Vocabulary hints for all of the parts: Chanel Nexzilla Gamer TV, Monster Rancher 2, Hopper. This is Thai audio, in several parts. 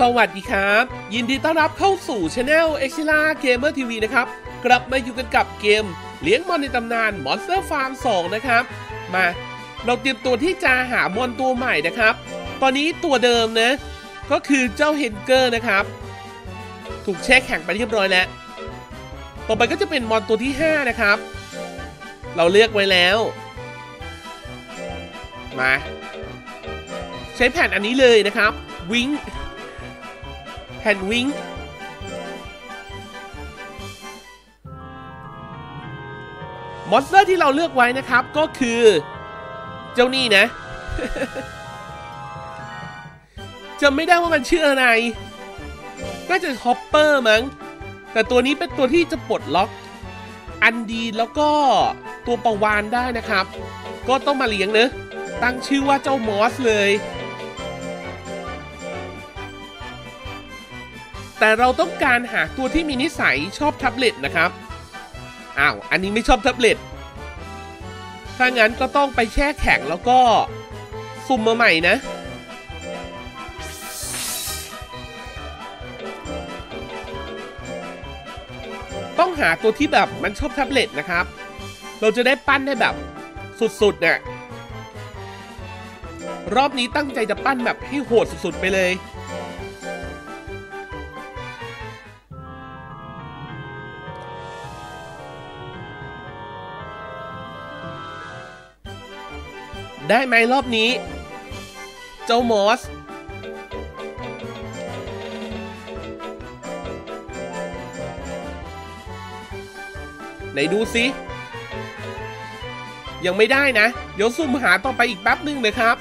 สวัสดีครับยินดีต้อนรับเข้าสู่ Chanel Nexzilla Gamer TV นะครับกลับมาอยู่กันกับเกมเลี้ยงมอนในตำนาน Monster Farm 2 นะครับมาเราเตรียมตัวที่จะหามอนตัวใหม่นะครับตอนนี้ตัวเดิมนะก็คือเจ้าเฮนเกอร์นะครับถูกแช่แข็งไปเรียบร้อยแล้วต่อไปก็จะเป็นมอนตัวที่5นะครับเราเลือกไว้แล้วมาใช้แผ่นอันนี้เลยนะครับวิงแผ่นวิงมอนสเตอร์ที่เราเลือกไว้นะครับก็คือเจ้านี่นะจำไม่ได้ว่ามันชื่ออะไรน่าจะฮอปเปอร์มั้งแต่ตัวนี้เป็นตัวที่จะปลดล็อกอันดีแล้วก็ตัวปลาวาฬได้นะครับก็ต้องมาเลี้ยงนะตั้งชื่อว่าเจ้ามอสเลยแต่เราต้องการหาตัวที่มีนิสัยชอบแท็บเล็ตนะครับอ้าวอันนี้ไม่ชอบแท็บเล็ตถ้างั้นก็ต้องไปแช่แข็งแล้วก็สุ่มมาใหม่นะต้องหาตัวที่แบบมันชอบแท็บเล็ตนะครับเราจะได้ปั้นได้แบบสุดๆเนี่ยรอบนี้ตั้งใจจะปั้นแบบให้โหดสุดๆไปเลยได้ไหมรอบนี้เจ้ามอสไหนดูสิยังไม่ได้นะเดี๋ยวซุ่มหาต่อไปอีกแป๊บนึงนะครับ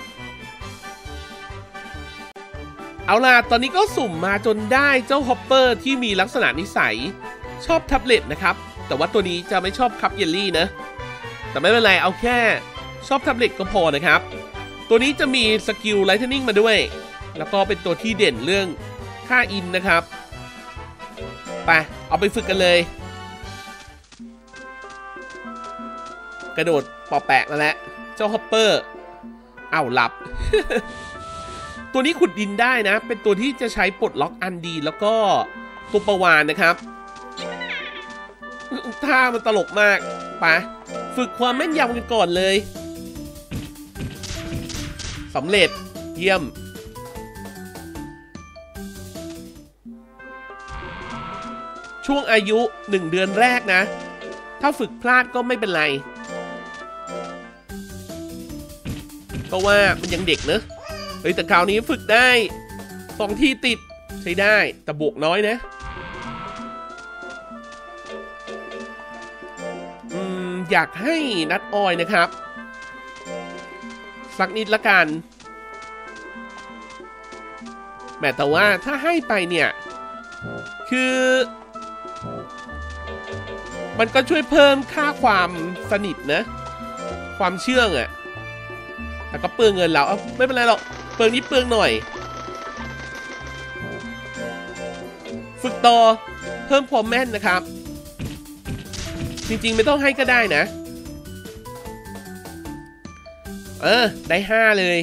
เอาล่ะตอนนี้ก็สุ่มมาจนได้เจ้าฮอปเปอร์ที่มีลักษณะนิสัยชอบแท็บเล็ตนะครับแต่ว่าตัวนี้จะไม่ชอบคัพเยลลี่นะแต่ไม่เป็นไรเอาแค่ชอบแท็บเล็ตก็พอนะครับตัวนี้จะมีสกิลไลท์เทนนิ่งมาด้วยแล้วก็เป็นตัวที่เด่นเรื่องค่าอินนะครับไปเอาไปฝึกกันเลยกระโดดปอแปะมาแล้วเจ้าฮอปเปอร์เอาหลับ ตัวนี้ขุดดินได้นะเป็นตัวที่จะใช้ปลดล็อกอันดีแล้วก็ตัวประวานนะครับท่ามันตลกมากไปฝึกความแม่นยำกันก่อนเลยสำเร็จเยี่ยมช่วงอายุ1เดือนแรกนะถ้าฝึกพลาดก็ไม่เป็นไรเพราะว่ามันยังเด็กเนอะเฮ้ยแต่คราวนี้ฝึกได้2ที่ติดใช้ได้แต่บวกน้อยนะอยากให้นัดออยนะครับสักนิดละกันแม้แต่ว่าถ้าให้ไปเนี่ยคือมันก็ช่วยเพิ่มค่าความสนิทนะความเชื่องอะแต่ก็เปลืองเงินเราไม่เป็นไรหรอกเปลืองนิดเปลืองหน่อยฝึกต่อเพิ่มความแม่นนะครับจริงๆไม่ต้องให้ก็ได้นะได้5เลย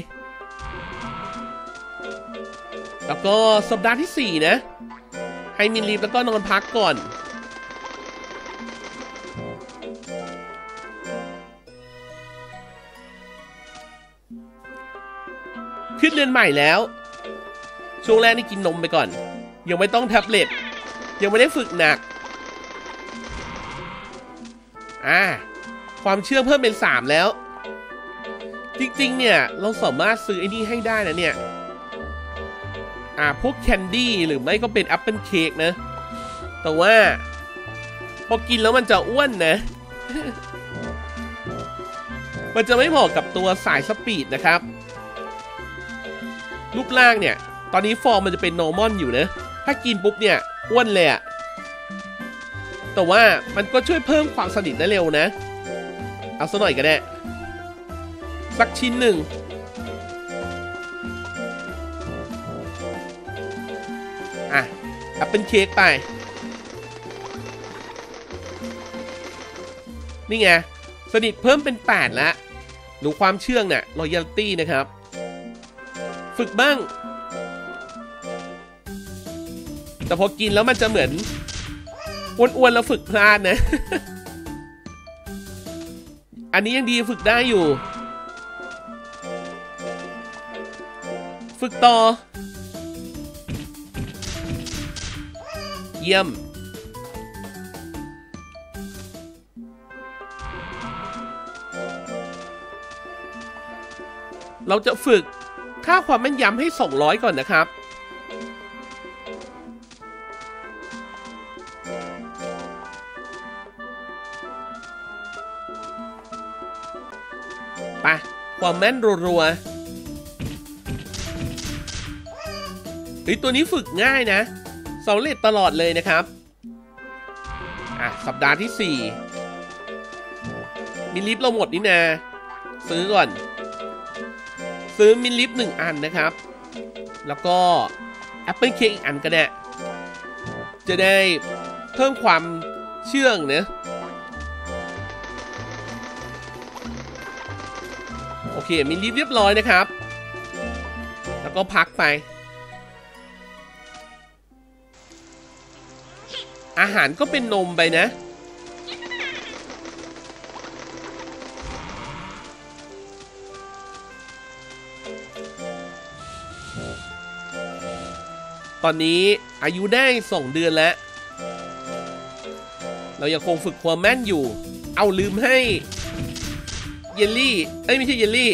แล้วก็สัปดาห์ที่4นะให้มินรีบแล้วก็นอนพักก่อนขึ้นเรือนใหม่แล้วช่วงแรกนี่กินนมไปก่อนยังไม่ต้องแท็บเล็ตยังไม่ได้ฝึกหนักความเชื่อเพิ่มเป็น3แล้วจริงๆเนี่ยเราสามารถซื้อไอ้นี่ให้ได้นะเนี่ยพวกแคนดี้หรือไม่ก็เป็นแอปเปิลเค้กนะแต่ว่าพอกินแล้วมันจะอ้วนนะ มันจะไม่เหมาะกับตัวสายสปีดนะครับรูปร่างเนี่ยตอนนี้ฟอร์มมันจะเป็นนอร์มอลอยู่นะถ้ากินปุ๊บเนี่ยอ้วนเลยอะแต่ว่ามันก็ช่วยเพิ่มความสนิทได้เร็วนะเอาซะหน่อยก็ได้สักชิ้นหนึ่งแอปเปิลเค้กไปนี่ไงสนิทเพิ่มเป็น8แล้วหนูความเชื่องเนี่ย Loyalty นะครับฝึกบ้าง แต่พอกินแล้วมันจะเหมือนอ้วนๆแล้วฝึกพลาดนะ อันนี้ยังดีฝึกได้อยู่ฝึกต่อเยี่ยมเราจะฝึกค่าความแม่นยำให้200ก่อนนะครับไปความแม่นรัวๆไอ้ตัวนี้ฝึกง่ายนะสำเร็จตลอดเลยนะครับอ่ะสัปดาห์ที่4มีลิฟต์เราหมดนี่นะซื้อก่อนซื้อมินลิฟต์1 อันนะครับแล้วก็แอปเปิลเค้กอีกอันก็ได้จะได้เพิ่มความเชื่องนะโอเคมินลิฟต์เรียบร้อยนะครับแล้วก็พักไปอาหารก็เป็นนมไปนะตอนนี้อายุได้2 เดือนแล้วเรายังคงฝึกความแม่นอยู่เอาลืมให้เยลลี่เอ้ยไม่ใช่เยลลี่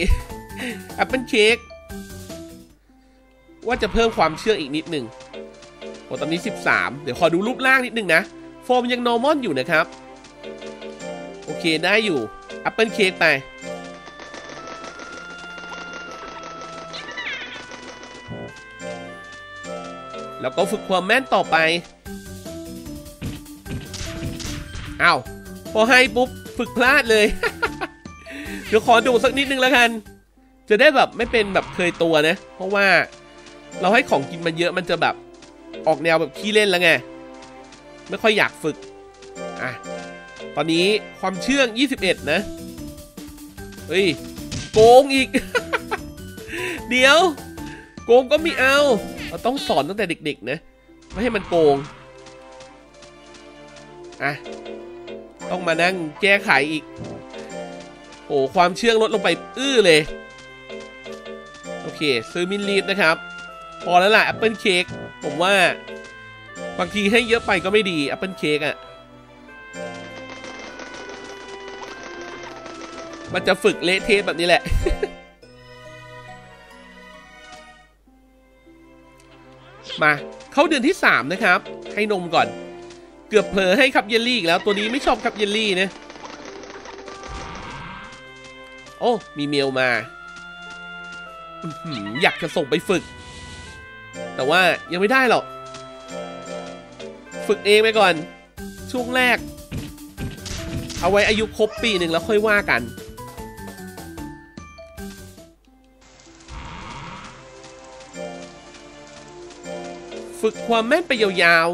แอปเปิลเค้กว่าจะเพิ่มความเชื่องอีกนิดหนึ่งโอ้ตอนนี้13เดี๋ยวขอดูรูปร่างนิดหนึ่งนะโฟมยัง normal อยู่นะครับโอเคได้อยู่แอปเปิลเค้กไปแล้วก็ฝึกความแม่นต่อไปอ้าวพอให้ปุ๊บฝึกพลาดเลย เดี๋ยวขอดูสักนิดนึงแล้วกันจะได้แบบไม่เป็นแบบเคยตัวนะเพราะว่าเราให้ของกินมันเยอะมันจะแบบออกแนวแบบขี้เล่นแล้วไงไม่ค่อยอยากฝึกอ่ะตอนนี้ความเชื่อง21นะเฮ้ยโกงอีก เดี๋ยวโกงก็ไม่เอาเราต้องสอนตั้งแต่เด็กๆนะไม่ให้มันโกงอ่ะต้องมานั่งแก้ไขอีกโอ้ความเชื่องลดลงไปเลยโอเคซื้อมินลีดนะครับพอแล้วล่ะแอปเปิลเค้กผมว่าบางทีให้เยอะไปก็ไม่ดีแอปเปิลเค้กอ่ะมันจะฝึกเละเทะแบบนี้แหละ มาเข้าเดือนที่3นะครับให้นมก่อนเกือบเผลอให้คัพเยลลี่อีกแล้วตัวนี้ไม่ชอบคัพเยลลี่นะโอ้มีเมลมาอยากจะส่งไปฝึกแต่ว่ายังไม่ได้หรอกฝึกเองไปก่อนช่วงแรกเอาไว้อายุครบปี 1แล้วค่อยว่ากันฝึกความแม่นไปยาว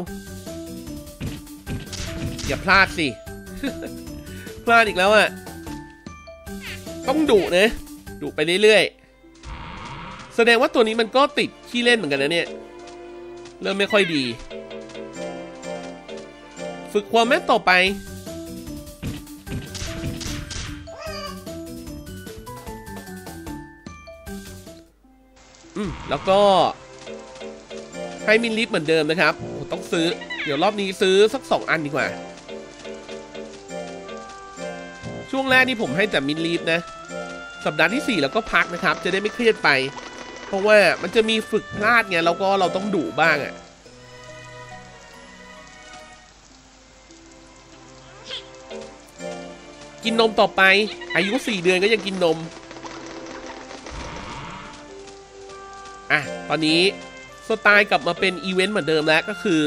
ๆอย่าพลาดสิ พลาดอีกแล้วอ่ะต้องดุนะดุไปเรื่อยๆแสดงว่าตัวนี้มันก็ติดขี้เล่นเหมือนกันนะเนี่ยเริ่มไม่ค่อยดีฝึกความแม่นต่อไปแล้วก็ให้มินลิฟเหมือนเดิมนะครับต้องซื้อเดี๋ยวรอบนี้ซื้อสัก2 อันดีกว่าช่วงแรกนี่ผมให้แต่มินลิฟนะสัปดาห์ที่4แล้วก็พักนะครับจะได้ไม่เครียดไปเพราะว่ามันจะมีฝึกพลาดไงแล้วก็เราต้องดุบ้างอ่ะกินนมต่อไปอายุ4 เดือนก็ยังกินนมอ่ะตอนนี้สไตล์กลับมาเป็นอีเวนต์เหมือนเดิมแล้วก็คือ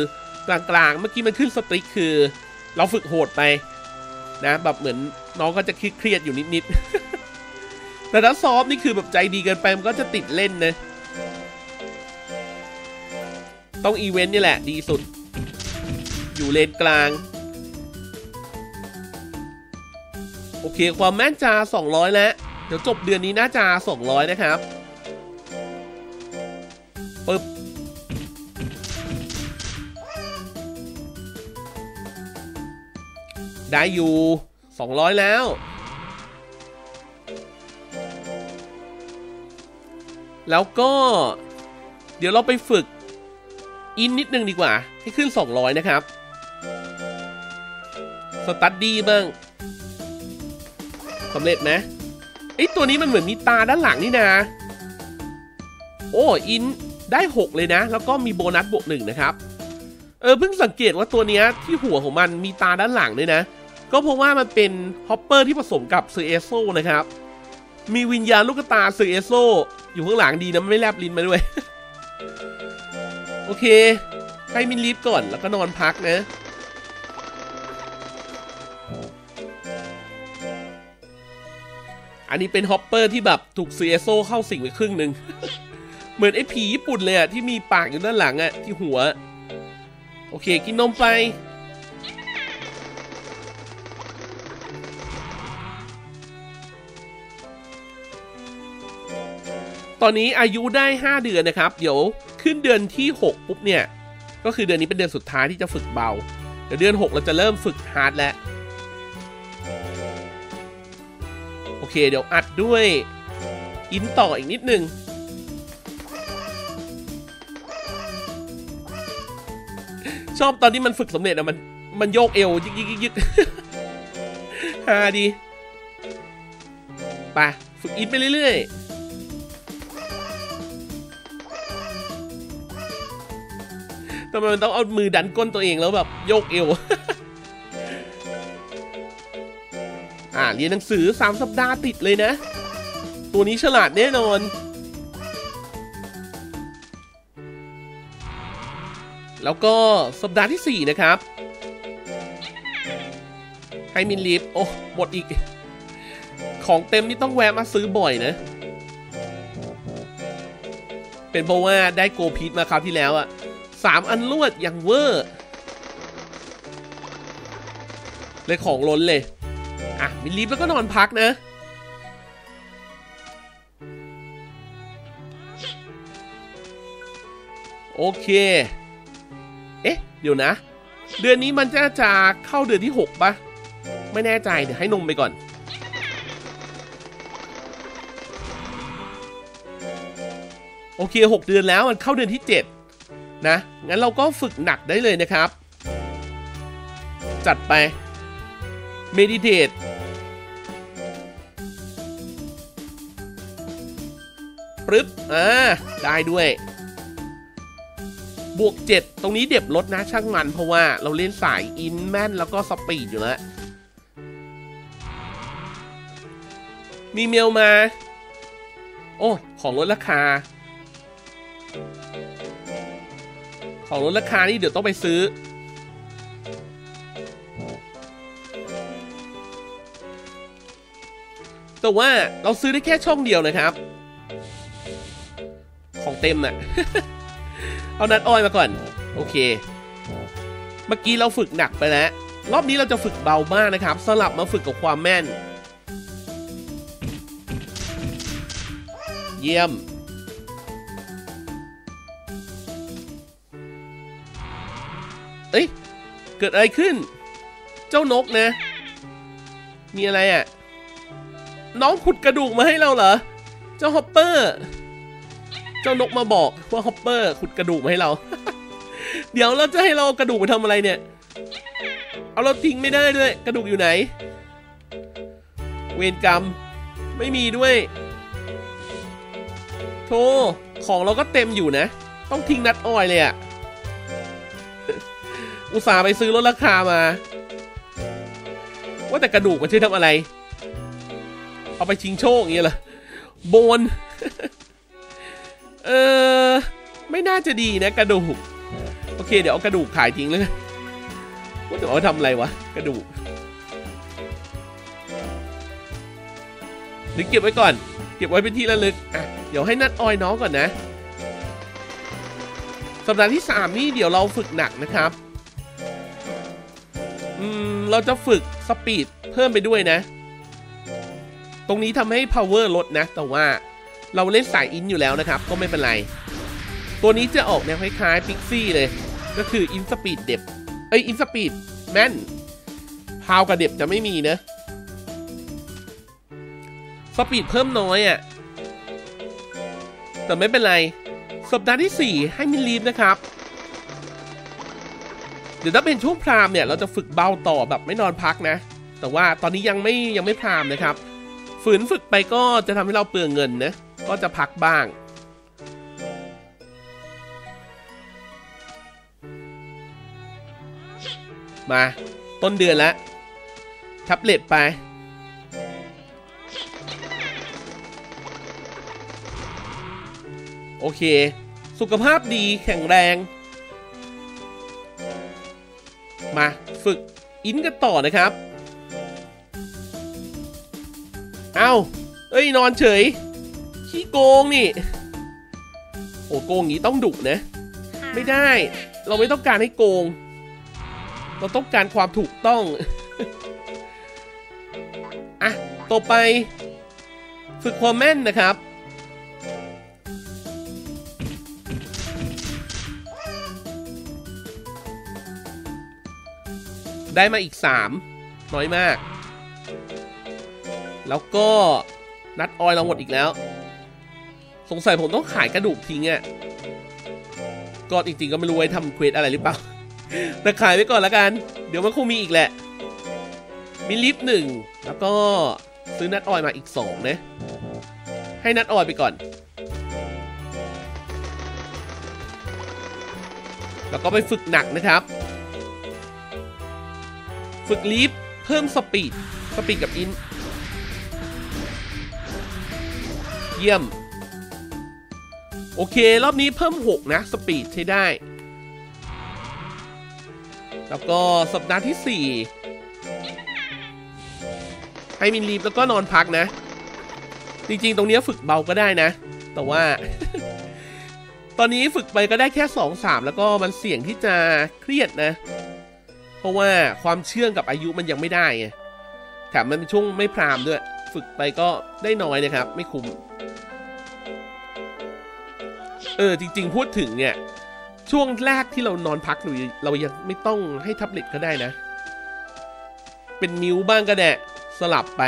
กลางๆเมื่อกี้มันขึ้นสติ๊กคือเราฝึกโหดไปนะแบบเหมือนน้องก็จะเครียดอยู่นิดๆแต่ถ้าซอฟนี่คือแบบใจดีเกินไปมันก็จะติดเล่นนะต้องอีเวนต์นี่แหละดีสุดอยู่เลนกลางโอเคความแม่นจา200แล้วเดี๋ยวจบเดือนนี้น่าจะ200นะครับ ได้อยู่200แล้วแล้วก็เดี๋ยวเราไปฝึกอินนิดนึงดีกว่าให้ขึ้น200นะครับสตัดดี้บ้างสำเร็จไหมไอตัวนี้มันเหมือนมีตาด้านหลังนี่นะโอ้อินได้6เลยนะแล้วก็มีโบนัสบวก1นะครับเพิ่งสังเกตว่าตัวเนี้ยที่หัวของมันมีตาด้านหลังด้วยนะก็เพราะว่ามันเป็นฮอปเปอร์ที่ผสมกับเซเอโซนะครับมีวิญญาณลูกตาเซเอโซอยู่ข้างหลังดีนะไม่แลบลิ้นมาด้วย โอเคให้มินลีฟก่อนแล้วก็นอนพักนะอันนี้เป็นฮอปเปอร์ที่แบบถูกเซเอโซเข้าสิงไปครึ่งหนึ่ง เหมือนไอ้ผีญี่ปุ่นเลยอะที่มีปากอยู่ด้านหลังอะที่หัวโอเคกินนมไปตอนนี้อายุได้5เดือนนะครับเดี๋ยวขึ้นเดือนที่6ปุ๊บเนี่ยก็คือเดือนนี้เป็นเดือนสุดท้ายที่จะฝึกเบาเดี๋ยวเดือน6เราจะเริ่มฝึกฮาร์ดแล้วโอเคเดี๋ยวอัดด้วยอินต่ออีกนิดนึงชอบตอนที่มันฝึกสำเร็จอะมันโยกเอวยึกๆฮาดีไปฝึกอินไปเรื่อยๆทำไมมันต้องเอามือดันก้นตัวเองแล้วแบบโยกเอว เรียนหนังสือ3สัปดาห์ติดเลยนะตัวนี้ฉลาดแน่นอนแล้วก็สัปดาห์ที่4นะครับให้มินลีฟโอ้หมดอีกของเต็มนี่ต้องแวะมาซื้อบ่อยนะเป็นเพราะว่าได้โกพีทมาคราวที่แล้วอะ3อันรวดอย่างเวอร์เลยของล้นเลยอ่ะมินลีฟแล้วก็นอนพักนะโอเคเอ๊ะเดี๋ยวนะเดือนนี้มันจะเข้าเดือนที่6ป่ะไม่แน่ใจเดี๋ยวให้นมไปก่อนโอเค6เดือนแล้วมันเข้าเดือนที่7นะงั้นเราก็ฝึกหนักได้เลยนะครับจัดไปเมดิเทตปรึ๊บได้ด้วยบวก7ตรงนี้เด็บลดนะช่างมันเพราะว่าเราเล่นสายอินแมนแล้วก็สปีดอยู่แล้วมีเมลมาโอ้ของลดราคาของลดราคานี่เดี๋ยวต้องไปซื้อแต่ว่าเราซื้อได้แค่ช่องเดียวนะครับของเต็มน่ะ เอานัดอ้อยมาก่อนโอเคเมื่อกี้เราฝึกหนักไปแล้วรอบนี้เราจะฝึกเบาบ้างนะครับสลับมาฝึกกับความแม่นเยี่ยมเอ้ยเกิดอะไรขึ้นเจ้านกนะมีอะไรอ่ะน้องขุดกระดูกมาให้เราเหรอเจ้าฮอปเปอร์เจ้านกมาบอกว่าฮอปเปอร์ขุดกระดูกมาให้เรา เดี๋ยวเราจะให้เรากระดูกไปทำอะไรเนี่ยเอาเราทิ้งไม่ได้ด้วยกระดูกอยู่ไหนเวรกรรมไม่มีด้วยโธ่ของเราก็เต็มอยู่นะต้องทิ้งนัดอ้อยเลยอ่ะอุตส่าห์ไปซื้อลดราคามาว่าแต่กระดูกมันใช้ทำอะไรเอาไปชิงโชคอย่างเงี้ยเหรอโบน ไม่น่าจะดีนะกระดูกโอเคเดี๋ยวเอากระดูกขายจริงเลยว่าแต่เอาไปทำอะไรวะกระดูกหรือเก็บไว้ก่อนเก็บไว้เป็นที่ระลึกอ่ะเดี๋ยวให้นัดออยน้องก่อนนะสัปดาห์ที่3นี่เดี๋ยวเราฝึกหนักนะครับเราจะฝึกสปีดเพิ่มไปด้วยนะตรงนี้ทำให้ power ลดนะแต่ว่าเราเล่นสายอินอยู่แล้วนะครับก็ไม่เป็นไรตัวนี้จะออกแนวคล้ายๆพิกซี่เลยก็คืออินสปีดเด็บไออินสปีดแม่น พาวกับเด็บจะไม่มีนะสปีดเพิ่มน้อยอ่ะแต่ไม่เป็นไรสัปดาห์ที่4ให้มินลีฟนะครับเดี๋ยวถ้าเป็นช่วงพรามเนี่ยเราจะฝึกเบาต่อแบบไม่นอนพักนะแต่ว่าตอนนี้ยังไม่พรามนะครับฝืนฝึกไปก็จะทำให้เราเปลืองเงินนะก็จะพักบ้างมาต้นเดือนแล้วแท็บเล็ตไปโอเคสุขภาพดีแข็งแรงมาฝึกอินกันต่อนะครับเอาเอ้ยนอนเฉยขี้โกงนี่โอ้โกงงี้ต้องดุนะไม่ได้เราไม่ต้องการให้โกงเราต้องการความถูกต้องอ่ะต่อไปฝึกความแม่นนะครับได้มาอีก3น้อยมากแล้วก็นัดออยเราหมดอีกแล้วสงสัยผมต้องขายกระดูกทิ้งอ่ะก็จริงๆก็ไม่รู้ไว้ทำเควสอะไรหรือเปล่าแต่ขายไว้ก่อนละกันเดี๋ยวมันคงมีอีกแหละมีลิฟต์1แล้วก็ซื้อนัดออยมาอีก2นะให้นัดออยไปก่อนแล้วก็ไปฝึกหนักนะครับฝึกลีฟเพิ่มสปีดกับอินเยี่ยมโอเครอบนี้เพิ่ม6นะสปีดใช้ได้แล้วก็สัปดาห์ที่4ให้มินลีฟแล้วก็นอนพักนะจริงๆตรงนี้ฝึกเบาก็ได้นะแต่ว่า ตอนนี้ฝึกไปก็ได้แค่ 2-3 แล้วก็มันเสี่ยงที่จะเครียดนะเพราะว่าความเชื่องกับอายุมันยังไม่ได้ไงแถมมันเป็นช่วงไม่พรามด้วยฝึกไปก็ได้น้อยนะครับไม่คุ้มจริงๆพูดถึงเนี่ยช่วงแรกที่เรานอนพักหรือเรายังไม่ต้องให้แท็บเล็ตก็ได้นะเป็นนิ้วบ้างก็ได้สลับไป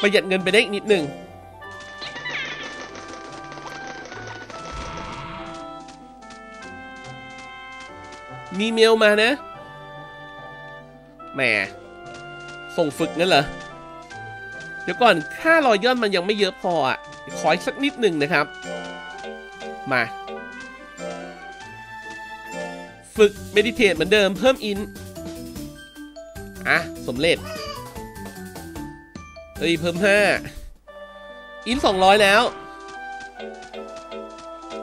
ประหยัดเงินไปได้อีกนิดนึงมีเมลมานะแหมส่งฝึกนั่นเหรอเดี๋ยวก่อนค่ารอยย่อนมันยังไม่เยอะพออ่ะขออีกสักนิดหนึ่งนะครับมาฝึกเมดิเทตเหมือนเดิมเพิ่มอินอ่ะสำเร็จเฮ้ยเพิ่ม5อิน200แล้ว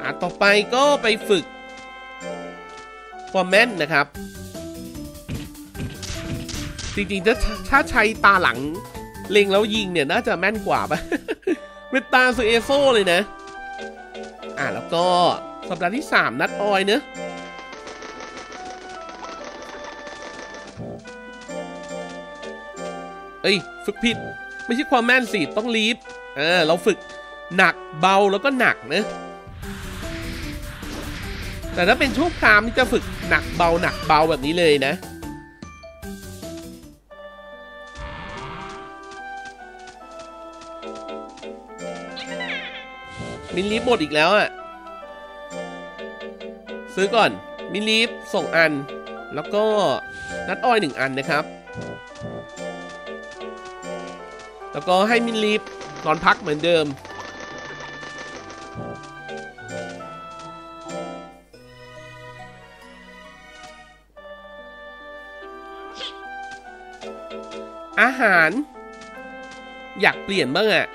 อ่ะต่อไปก็ไปฝึกความแม่นนะครับจริงๆถ้าใช้ตาหลังเล็งแล้วยิงเนี่ยน่าจะแม่นกว่าปะ เป็นตาซูเอโซเลยนะอ่ะแล้วก็สัปดาห์ที่3นัดออยเนอะฝึกผิดไม่ใช่ความแม่นสิต้องลีฟเราฝึกหนักเบาแล้วก็หนักนะแต่ถ้าเป็นช่วงพรามที่จะฝึกหนักเบาหนักเบาแบบนี้เลยนะมินลีฟหมดอีกแล้วอ่ะซื้อก่อนมินลีฟ2 อันแล้วก็นัดอ้อย1 อันนะครับแล้วก็ให้มินลีฟนอนพักเหมือนเดิมอาหารอยากเปลี่ยนบ้างอ่ะ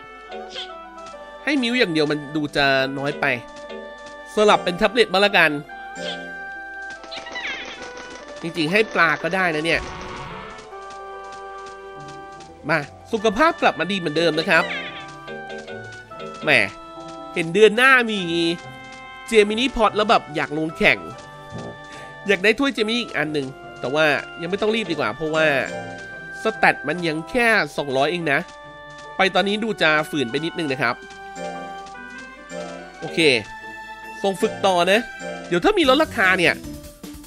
ให้มิวอย่างเดียวมันดูจะน้อยไปสลับเป็นแท็บเล็ตมาละกันจริงๆให้ปลาก็ได้นะเนี่ยมาสุขภาพกลับมาดีเหมือนเดิมนะครับแหมเห็นเดือนหน้ามีเจมินี่พอดแล้วแบบอยากลงแข่งอยากได้ถ้วยเจมินี่อีกอันหนึ่งแต่ว่ายังไม่ต้องรีบดีกว่าเพราะว่าสแตทมันยังแค่200เองนะไปตอนนี้ดูจะฝืนไปนิดนึงนะครับโอเคส่งฝึกต่อนะเดี๋ยวถ้ามีลดราคาเนี่ย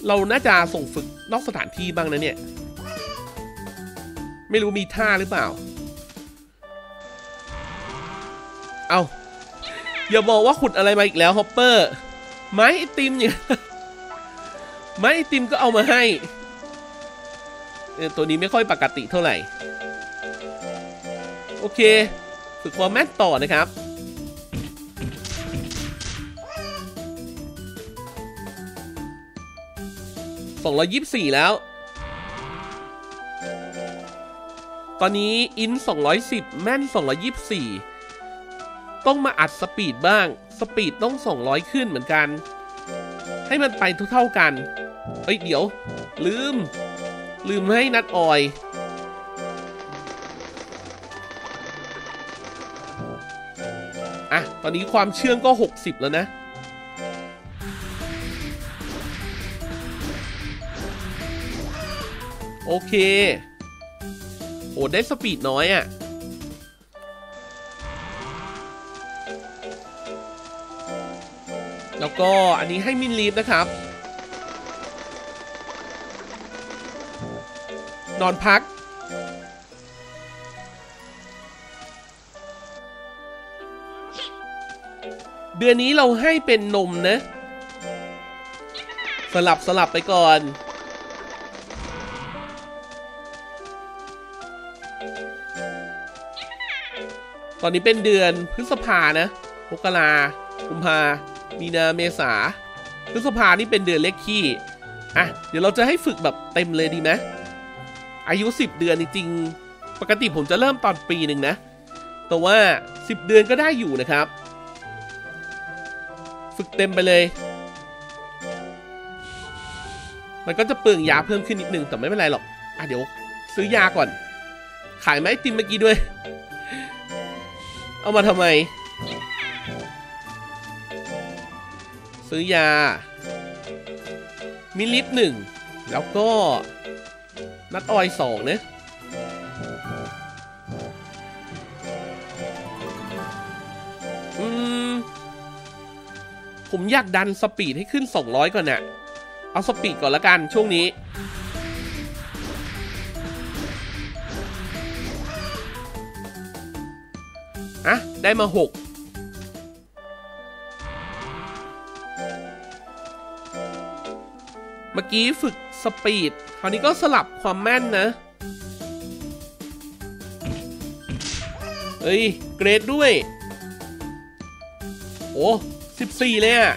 เราน่าจะส่งฝึกนอกสถานที่บ้างนะเนี่ย ไม่รู้มีท่าหรือเปล่าเอาอย่าบอกว่าขุดอะไรมาอีกแล้วฮอปเปอร์ไม้ไอติมเนี่ยไม้ไอติมก็เอามาให้ตัวนี้ไม่ค่อยปกติเท่าไหร่โอเคฝึกความแม่นต่อนะครับ224แล้วตอนนี้อิน210แม่น224ต้องมาอัดสปีดบ้างสปีดต้อง200ขึ้นเหมือนกันให้มันไปเท่ากันเฮ้ยเดี๋ยวลืมให้นัดออยอ่ะตอนนี้ความเชื่องก็60แล้วนะโอเคโอ้ได้สปีดน้อยอ่ะแล้วก็อันนี้ให้มินลีฟนะครับนอนพักเดือนนี้เราให้เป็นนมนะสลับไปก่อนตอนนี้เป็นเดือนพฤษภานะมกรากุมภามีนาเมษาพฤษภานี่เป็นเดือนเลขขี้อ่ะเดี๋ยวเราจะให้ฝึกแบบเต็มเลยดีไหมอายุ10เดือนจริงๆปกติผมจะเริ่มตอนปีหนึ่งนะแต่ว่า10เดือนก็ได้อยู่นะครับฝึกเต็มไปเลยมันก็จะเปลืองยาเพิ่มขึ้นนิดนึงแต่ไม่เป็นไรหรอกอ่ะเดี๋ยวซื้อยาก่อนขายไม้ติมเมื่อกี้ด้วยเอามาทำไมซื้อยามิลิตร1แล้วก็นัดออย2เนี่ยผมอยากดันสปีดให้ขึ้น200ก่อนนะเอาสปีดก่อนละกันช่วงนี้อ่ะได้มา6เมื่อกี้ฝึกสปีดคราวนี้ก็สลับความแม่นนะเฮ้ยเกรดด้วยโอ้14เลยอ่ะ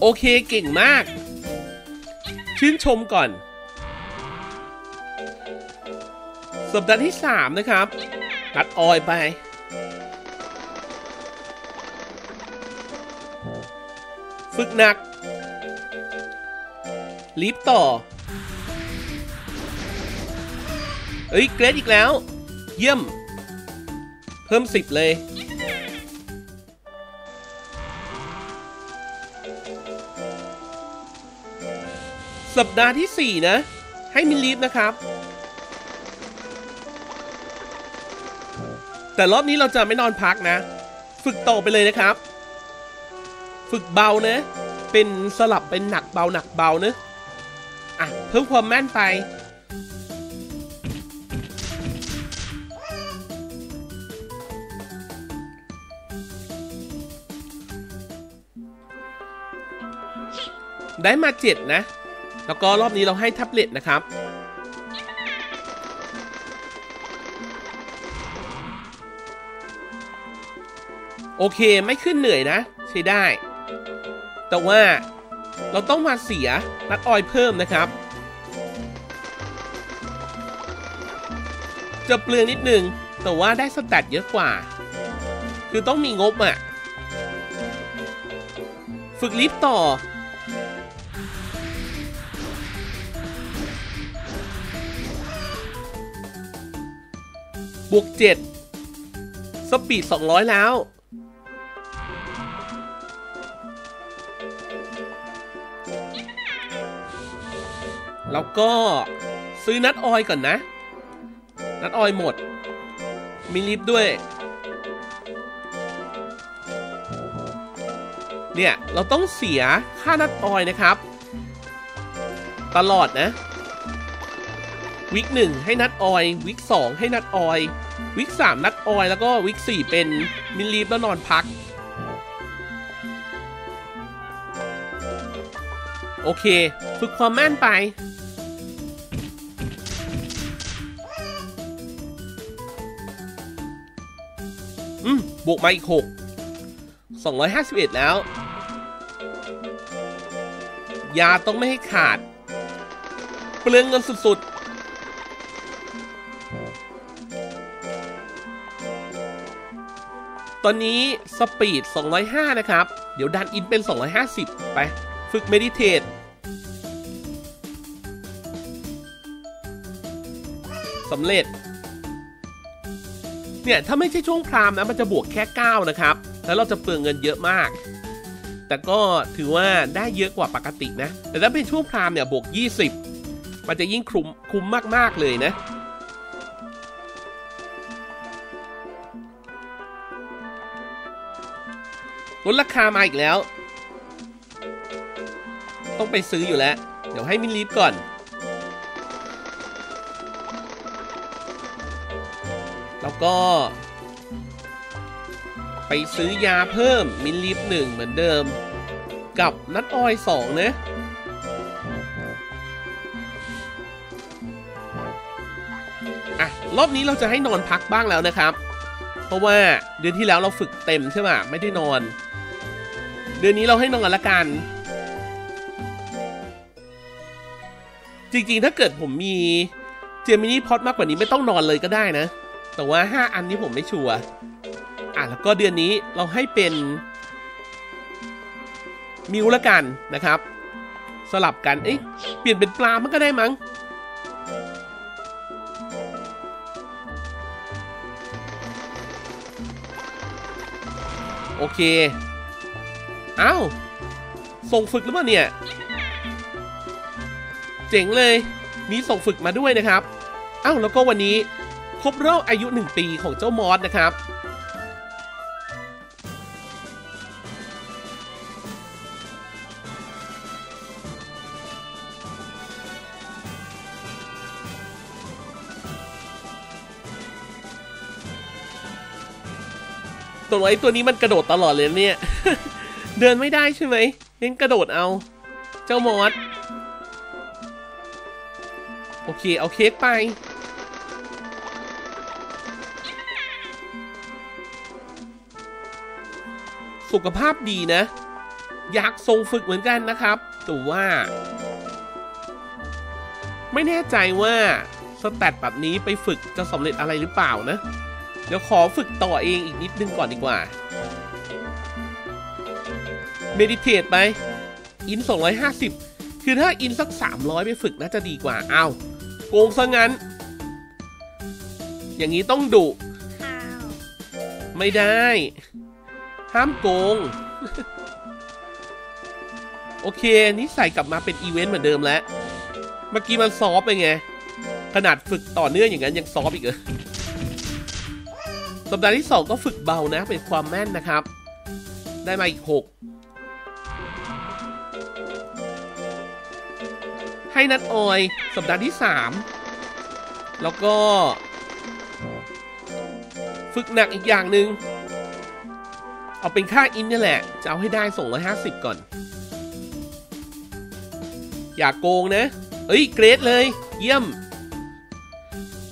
โอเคเก่งมากชื่นชมก่อนสัปดาห์ที่3นะครับนัดออยไปฝึกหนักลีฟต่อเอ้ยเกรดอีกแล้วเยี่ยมเพิ่ม10เลยสัปดาห์ที่4นะให้มินลีฟนะครับแต่รอบนี้เราจะไม่นอนพักนะฝึกต่อไปเลยนะครับฝึกเบานะเป็นสลับเป็นหนักเบาหนักเบานะอ่ะเพิ่มความแม่นไปได้มา7นะแล้วก็รอบนี้เราให้แท็บเล็ตนะครับโอเคไม่ขึ้นเหนื่อยนะใช้ได้แต่ว่าเราต้องมาเสียนัดออยเพิ่มนะครับจะเปลืองนิดนึงแต่ว่าได้สแตทเยอะกว่าคือต้องมีงบอ่ะฝึกลิฟต์ต่อบวก7สปีด200แล้วแล้วก็ซื้อนัดออยก่อนนะนัดออยหมดมีลิฟต์ด้วยเนี่ยเราต้องเสียค่านัดออยนะครับตลอดนะ วิก1ให้นัดออยวิก2ให้นัดออยวิก3นัดออยแล้วก็วิก4เป็นมินลีฟแล้วนอนพักโอเคฝึกความแม่นไปบวกมาอีก6 251แล้วยาต้องไม่ให้ขาดเปลืองเงินสุดๆตอนนี้สปีด205นะครับเดี๋ยวดันอินเป็น250ไปฝึกเมดิเทตสำเร็จเนี่ยถ้าไม่ใช่ช่วงพรามนะมันจะบวกแค่9นะครับแล้วเราจะเปลืองเงินเยอะมากแต่ก็ถือว่าได้เยอะกว่าปกตินะแต่ถ้าเป็นช่วงพรามเนี่ยบวก20มันจะยิ่งคุ้มมากๆเลยนะลดราคามาอีกแล้วต้องไปซื้ออยู่แล้วเดี๋ยวให้มินลีฟก่อนแล้วก็ไปซื้อยาเพิ่มมินลีฟ1เหมือนเดิมกับนัดออย2นะอ่ะรอบนี้เราจะให้นอนพักบ้างแล้วนะครับเพราะว่าเดือนที่แล้วเราฝึกเต็มใช่ไหมไม่ได้นอนเดือนนี้เราให้นอนละกันจริงๆถ้าเกิดผมมีเจมินี่พอดมากกว่านี้ไม่ต้องนอนเลยก็ได้นะแต่ว่า5อันนี้ผมไม่ชัวร์อ่ะแล้วก็เดือนนี้เราให้เป็นมิวละกันนะครับสลับกันเอ๊ะเปลี่ยนเป็นปลามันก็ได้มั้งโอเคเอ้าส่งฝึกหรือเปล่าเนี่ยเจ๋งเลยมีส่งฝึกมาด้วยนะครับเอ้าแล้วก็วันนี้ครบรอบอายุ1ปีของเจ้ามอสนะครับตัวนี้มันกระโดดตลอดเลยเนี่ย เดินไม่ได้ใช่ไหมเน้นกระโดดเอาเจ้ามอสโอเคเอาเคสไปสุขภาพดีนะอยากส่งฝึกเหมือนกันนะครับแต่ว่าไม่แน่ใจว่าสแตทแบบนี้ไปฝึกจะสำเร็จอะไรหรือเปล่านะเดี๋ยวขอฝึกต่อเองอีกนิดนึงก่อนดีกว่าเมดิเทตไปอิน250คือถ้าอินสัก300ไปฝึกน่าจะดีกว่าเอาโกงซะงั้นอย่างนี้ต้องดุไม่ได้ห้ามโกงโอเคนี่ใส่กลับมาเป็นอีเวนต์เหมือนเดิมแล้วเมื่อกี้มันซอฟไปไงขนาดฝึกต่อเนื่องอย่างนั้นยังซอฟอีกเหรอสัปดาห์ที่2ก็ฝึกเบานะเป็นความแม่นนะครับได้มาอีก6ให้นัดออยสัปดาห์ที่3แล้วก็ฝึกหนักอีกอย่างหนึ่งเอาเป็นค่าอินนี่แหละจะเอาให้ได้250ก่อนอย่าโกงนะเอ้ยเกรดเลยเยี่ยม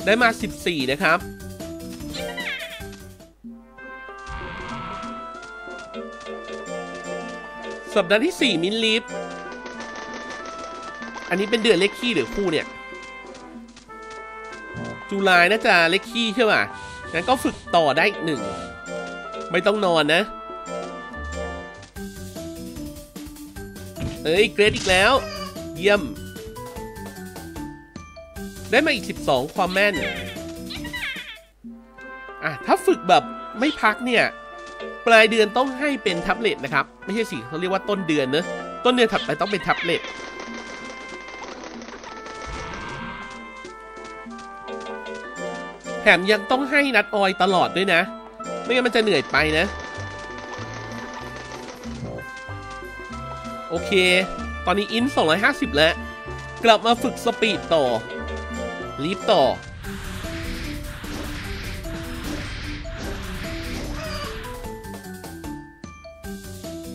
ได้มา14นะครับสัปดาห์ที่4มินลีฟอันนี้เป็นเดือนเลขคี่หรือคู่เนี่ยจุลายน่าจะเลขคี่ใช่ป่ะงั้นก็ฝึกต่อได้อีก1ไม่ต้องนอนนะเอ้ยเกรดอีกแล้วเยี่ยมได้มาอีก12ความแม่นอ่ะถ้าฝึกแบบไม่พักเนี่ยปลายเดือนต้องให้เป็นแท็บเล็ตนะครับไม่ใช่สิเขาเรียกว่าต้นเดือนนะต้นเดือนถัดไปต้องเป็นแท็บเล็ตแถมยังต้องให้นัดออยตลอดด้วยนะไม่งั้นมันจะเหนื่อยไปนะโอเคตอนนี้อิน250แล้วกลับมาฝึกสปีดต่อ รีบต่อ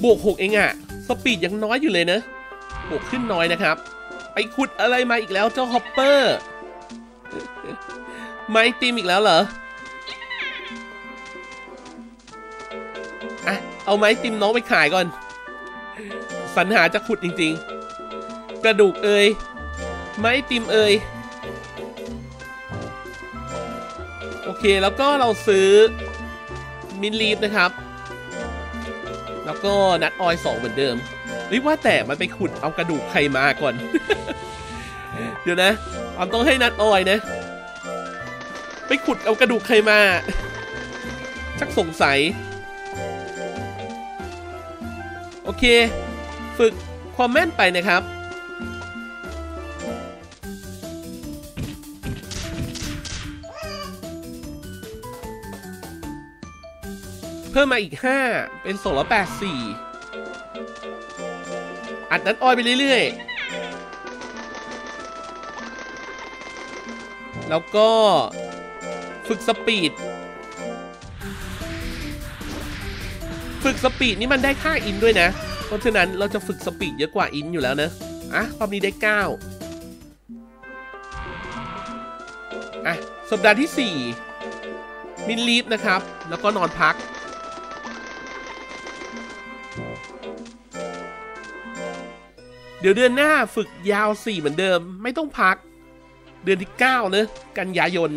บวก6เองอะสปีดยังน้อยอยู่เลยนะบวกขึ้นน้อยนะครับไปขุดอะไรมาอีกแล้วเจ้าฮอปเปอร์ไม้ตีมอีกแล้วเหรออ่ะเอาไม้ตีมน้องไปขายก่อนสรรหาจะขุดจริงๆกระดูกเอ่ยไม้ตีมเอ่ยโอเคแล้วก็เราซื้อมินลีฟนะครับแล้วก็นัดออย2เหมือนเดิมเฮ้ยว่าแต่มันไปขุดเอากระดูกใครมาก่อน เดี๋ยวนะผมต้องให้นัดออยนะไปขุดเอากระดูกใครมาชักสงสัยโอเคฝึกความแม่นไปนะครับเพิ่มมาอีก5เป็น284อัดนัดออยไปเรื่อยๆแล้วก็ฝึกสปีดนี่มันได้ค่าอินด้วยนะเพราะฉะนั้นเราจะฝึกสปีดเยอะกว่าอินอยู่แล้วนะอ่ะความนี้ได้9อ่ะสัปดาห์ที่4มินลีฟนะครับแล้วก็นอนพักเดี๋ยวเดือนหน้าฝึกยาว4เหมือนเดิมไม่ต้องพักเดือนที่9เนอะกันยายน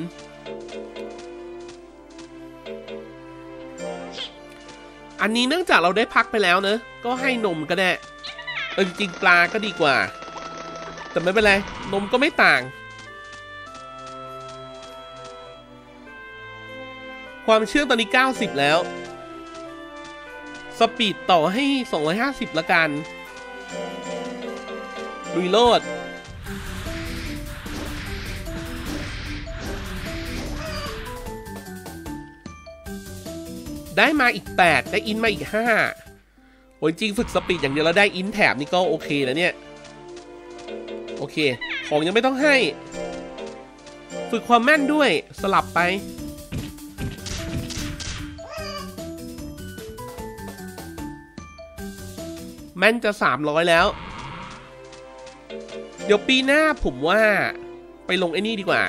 อันนี้เนื่องจากเราได้พักไปแล้วเนอะก็ให้นมก็ได้จริงๆปลาก็ดีกว่าแต่ไม่เป็นไรนมก็ไม่ต่างความเชื่อตอนนี้90แล้วสปีดต่อให้250ละกันลุยโลดได้มาอีก8ได้อินมาอีก5โหจริงฝึกสปีดอย่างเดียวแล้วได้อินแถบนี่ก็โอเคนะเนี่ยโอเคของยังไม่ต้องให้ฝึกความแม่นด้วยสลับไปแม่นจะ300แล้วเดี๋ยวปีหน้าผมว่าไปลงไอ้นี่ดีกว่า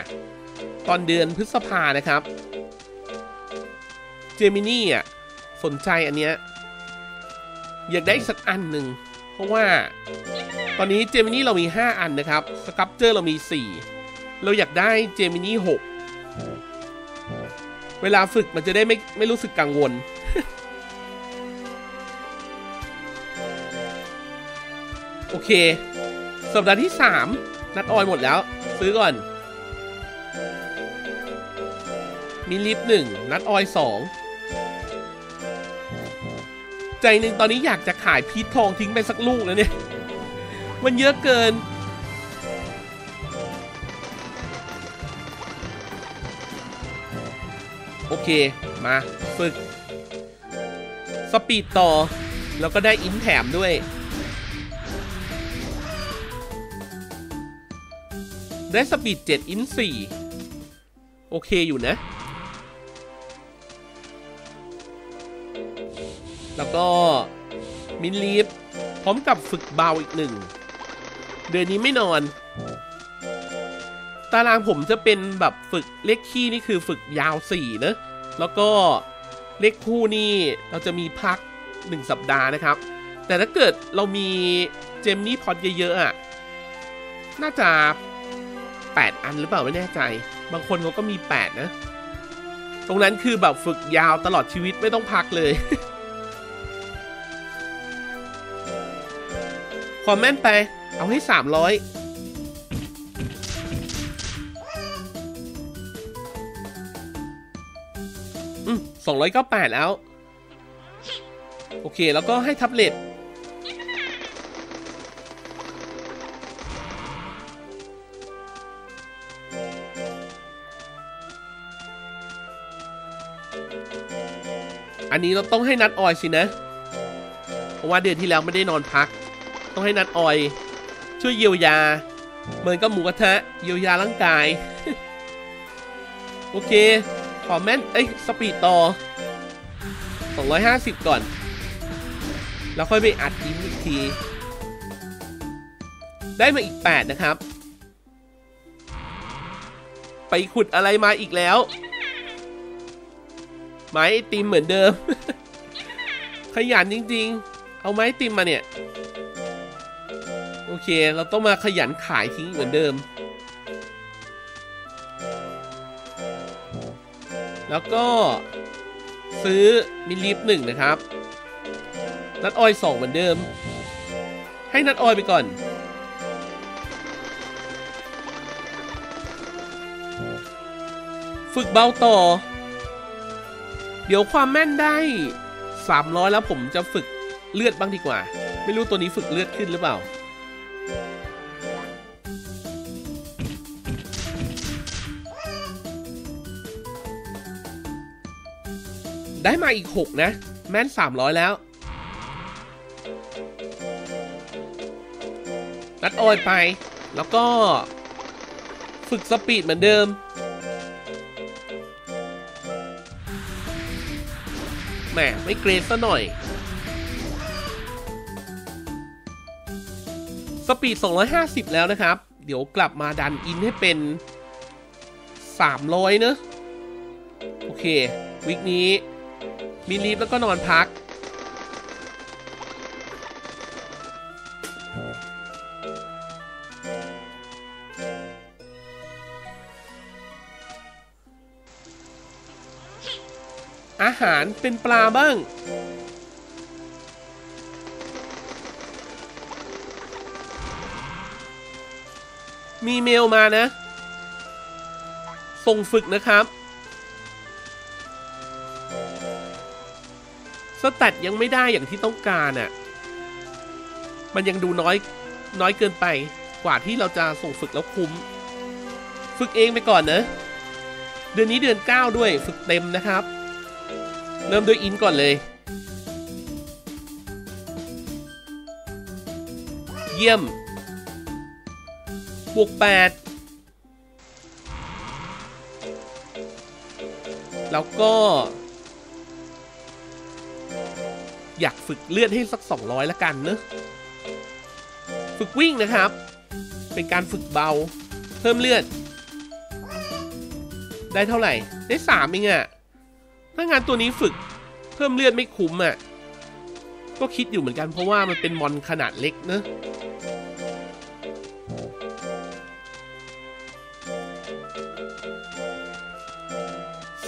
ตอนเดือนพฤษภานะครับเจมินี่อ่ะสนใจอันเนี้ยอยากได้อีกสักอันหนึ่งเพราะว่าตอนนี้เจมินี่เรามี5อันนะครับสครับเจอร์เรามี4เราอยากได้เจมินี่6เวลาฝึกมันจะได้ไม่รู้สึกกังวล โอเคสัปดาห์ที่3นัดออยหมดแล้วซื้อก่อนมีลิฟต์1นัดออย2ใจหนึ่งตอนนี้อยากจะขายพีททองทิ้งไปสักลูกแล้วเนี่ยมันเยอะเกินโอเคมาฝึกสปีดต่อแล้วก็ได้อินแถมด้วยได้สปีด7อิน4โอเคอยู่นะแล้วก็มินลีฟพร้อมกับฝึกเบาอีก1เดือนนี้ไม่นอนตารางผมจะเป็นแบบฝึกเลขคี่นี่คือฝึกยาว4นะแล้วก็เลขคู่นี่เราจะมีพัก1สัปดาห์นะครับแต่ถ้าเกิดเรามีเจมนี่พอดเยอะๆอ่ะน่าจะ8อันหรือเปล่าไม่แน่ใจบางคนเขาก็มี8นะตรงนั้นคือแบบฝึกยาวตลอดชีวิตไม่ต้องพักเลย ความแม่นไปเอาให้300298แล้วโอเคแล้วก็ให้แท็บเล็ตอันนี้เราต้องให้นัดออยสินะเพราะว่าเดือนที่แล้วไม่ได้นอนพักต้องให้นัดออยช่วยเยียวยา มันก็หมูกระทะเยียวยาร่างกาย โอเคขอแม่นสปีดต่อ250ก่อนแล้วค่อยไปอัดยิ้มอีกทีได้มาอีก8นะครับไปขุดอะไรมาอีกแล้วไม้ติมเหมือนเดิม ขยันจริงๆเอาไม้ติมมาเนี่ยโอเคเราต้องมาขยันขายทิ้งเหมือนเดิมแล้วก็ซื้อมิลลิฟ1นะครับนัดออย2เหมือนเดิมให้นัดออยไปก่อนฝึกเบาต่อเดี๋ยวความแม่นได้300แล้วผมจะฝึกเลือดบ้างดีกว่าไม่รู้ตัวนี้ฝึกเลือดขึ้นหรือเปล่าได้มาอีก6นะแม่น300แล้วนัดออยไปแล้วก็ฝึกสปีดเหมือนเดิมแหมไม่เกรดซะหน่อยสปีด250แล้วนะครับเดี๋ยวกลับมาดันอินให้เป็น300เนอะโอเควิกนี้มีลีฟแล้วก็นอนพักอาหารเป็นปลาบ้างมีเมลมานะส่งฝึกนะครับสแตทยังไม่ได้อย่างที่ต้องการอ่ะมันยังดูน้อยเกินไปกว่าที่เราจะส่งฝึกแล้วคุ้มฝึกเองไปก่อนนะเดือนนี้เดือน9ด้วยฝึกเต็มนะครับเริ่มด้วยอินก่อนเลยเยี่ยมบวก8แล้วก็อยากฝึกเลือดให้สัก200ละกันเนอะฝึกวิ่งนะครับเป็นการฝึกเบาเพิ่มเลือดได้เท่าไหร่ได้3เองอ่ะถ้างานตัวนี้ฝึกเพิ่มเลือดไม่คุ้มอ่ะก็คิดอยู่เหมือนกันเพราะว่ามันเป็นมอนขนาดเล็กเนอะ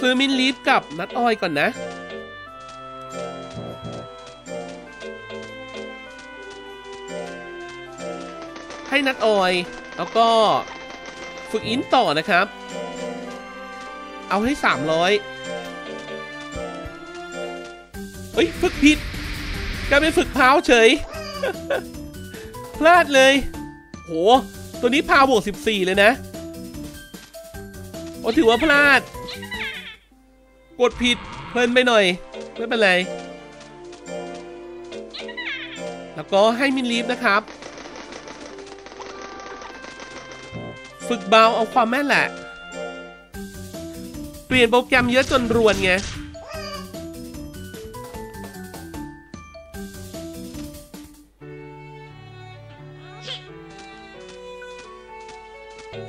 ซื้อมินลีฟกับนัดออยก่อนนะให้นัดออยแล้วก็ฝึกอินต่อนะครับเอาให้300เฮ้ยฝึกผิดกลายเป็นฝึกพาวเฉย พลาดเลยโหตัวนี้พาวบวก14เลยนะโอ้ถือว่าพลาดกดผิดเพลินไปหน่อยไม่เป็นไรแล้วก็ให้มินลีฟนะครับฝึกเบาเอาความแม่นแหละเปลี่ยนโปรแกรมเยอะจนรวนไง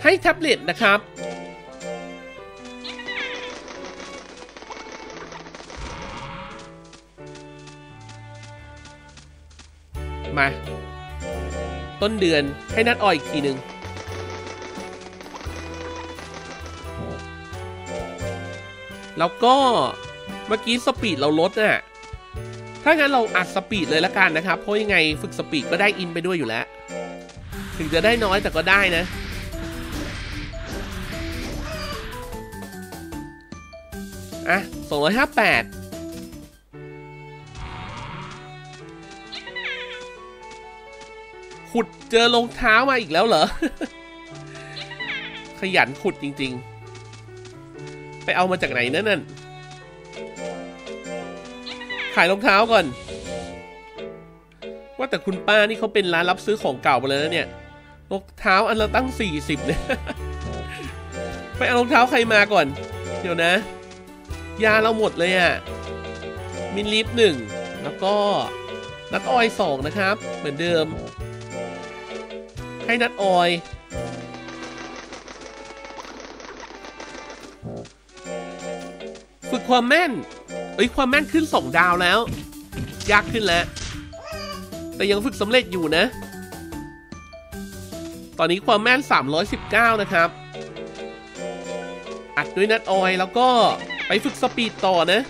ให้แท็บเล็ตนะครับมาต้นเดือนให้นัดออยอีกทีหนึ่งแล้วก็เมื่อกี้สปีดเราลดน่ะถ้างั้นเราอัดสปีดเลยละกันนะครับเพราะยังไงฝึกสปีดก็ได้อินไปด้วยอยู่แล้วถึงจะได้น้อยแต่ก็ได้นะอ่ะ258ขุดเจอรองเท้ามาอีกแล้วเหรอ ขยันขุดจริงๆไปเอามาจากไหนนั่นขายรองเท้าก่อนว่าแต่คุณป้านี่เขาเป็นร้านรับซื้อของเก่าไปแล้วเนี่ย รองเท้าอันละตั้ง40เนี่ยไปเอารองเท้าใครมาก่อนเดี๋ยวนะยาเราหมดเลยอะมินลิฟ1แล้วก็นัดออย2นะครับเหมือนเดิมให้นัดออยฝึกความแม่นความแม่นขึ้น2ดาวแล้วยากขึ้นแล้วแต่ยังฝึกสำเร็จอยู่นะตอนนี้ความแม่น319นะครับอัดด้วยนัดออยแล้วก็ไปฝึกสปีดต่อนะ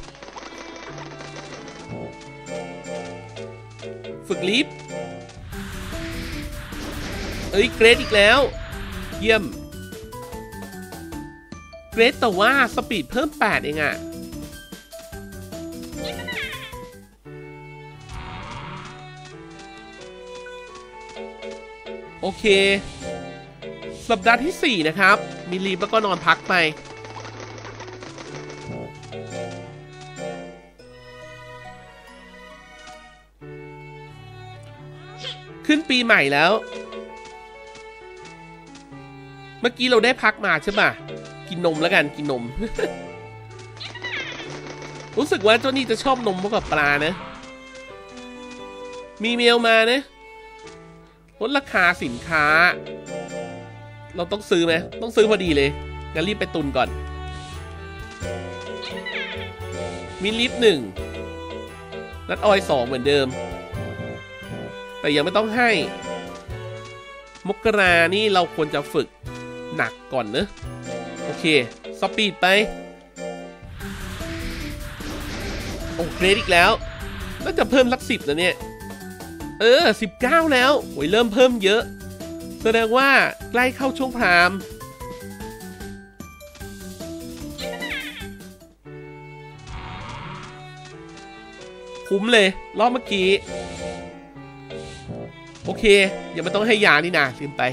ฝึกลิฟต์เกรดอีกแล้วเยี่ยมเกรดแต่ว่าสปีดเพิ่ม8เองอะโอเคสัปดาห์ที่4นะครับมีลีฟแล้วก็นอนพักไปขึ้นปีใหม่แล้วเมื่อกี้เราได้พักมาใช่ป่ะกินนมแล้วกันกินนม รู้สึกว่าเจ้านี่จะชอบนมมากกว่าปลานะมีเมลมานะลดราคาสินค้าเราต้องซื้อไหมต้องซื้อพอดีเลยงั้นรีบไปตุนก่อนมินลิฟ1นัดออย2เหมือนเดิมแต่ยังไม่ต้องให้มกรานี่เราควรจะฝึกหนักก่อนเนอะโอเคสปีดไปโอ้เกรดอีกแล้วน่าจะเพิ่มลัก10นะเนี่ย19แล้วโอ้ยเริ่มเพิ่มเยอะแสดงว่าใกล้เข้าช่วงพรามคุ้มเลยรอบเมื่อกี้โอเคยังไม่ต้องให้ยานี่นะลืมไป